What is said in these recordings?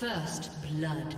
First blood.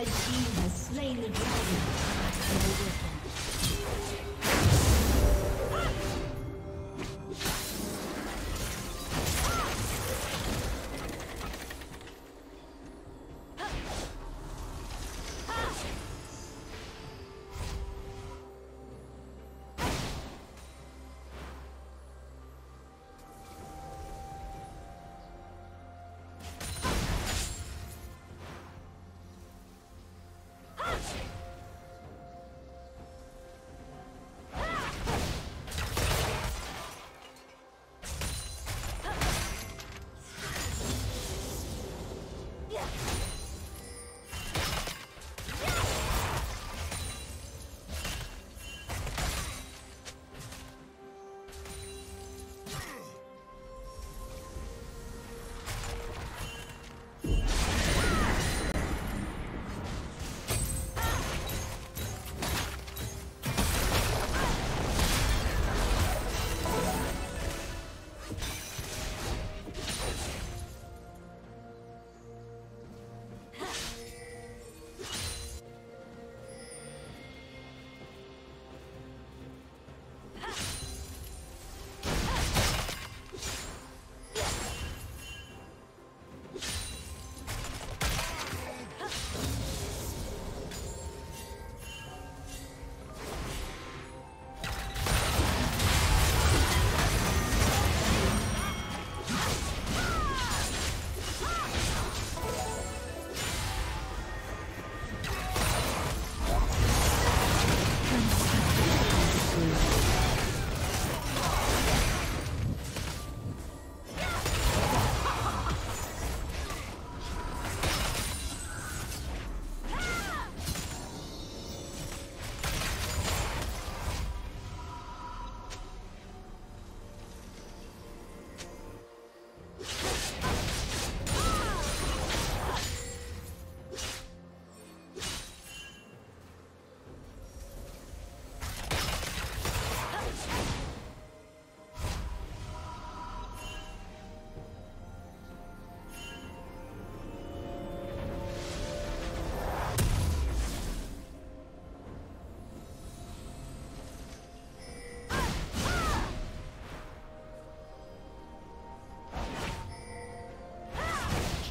Red team has slain the dragon.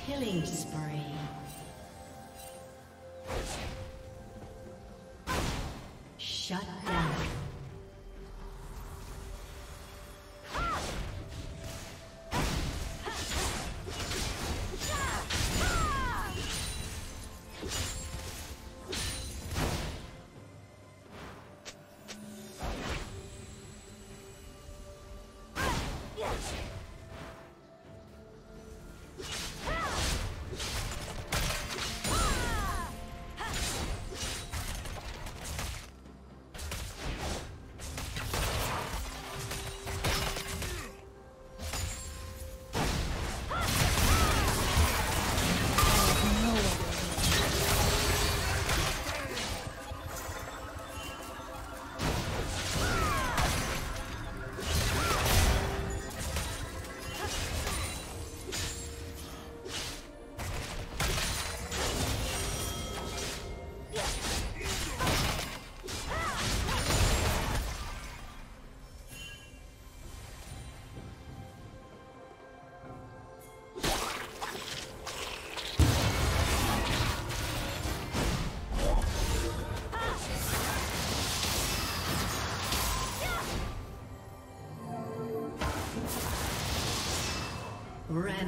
Killing spree. Shut down.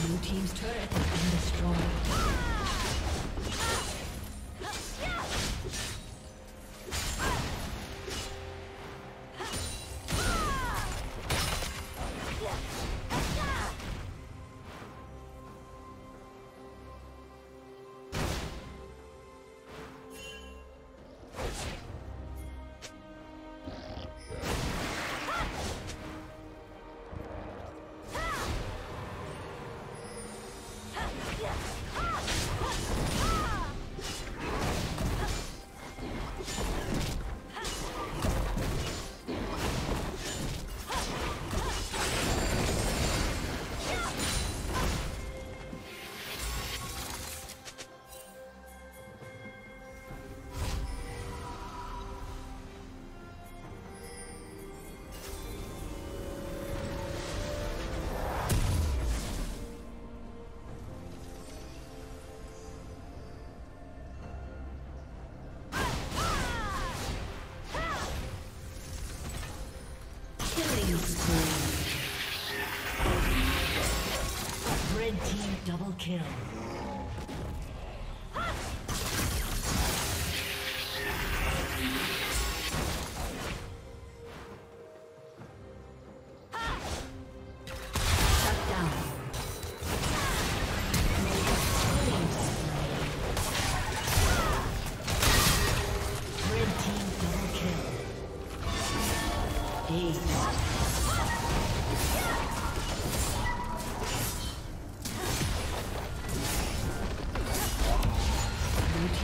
Blue team's turret has been destroyed. Red team double kill.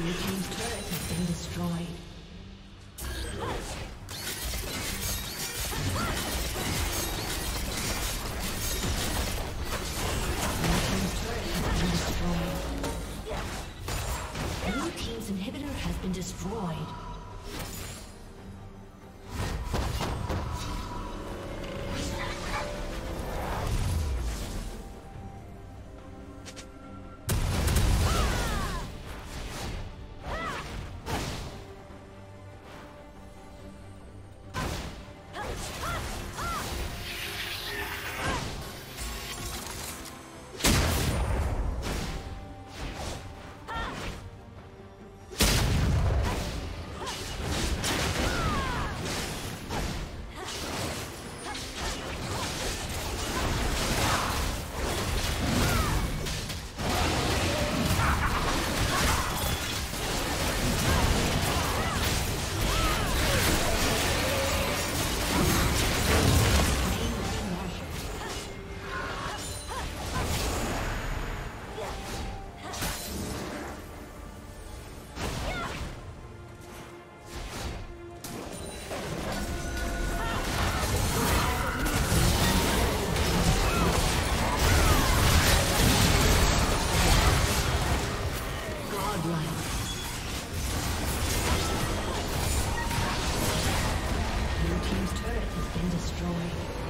Blue team's turret has been destroyed. team's turret has been destroyed.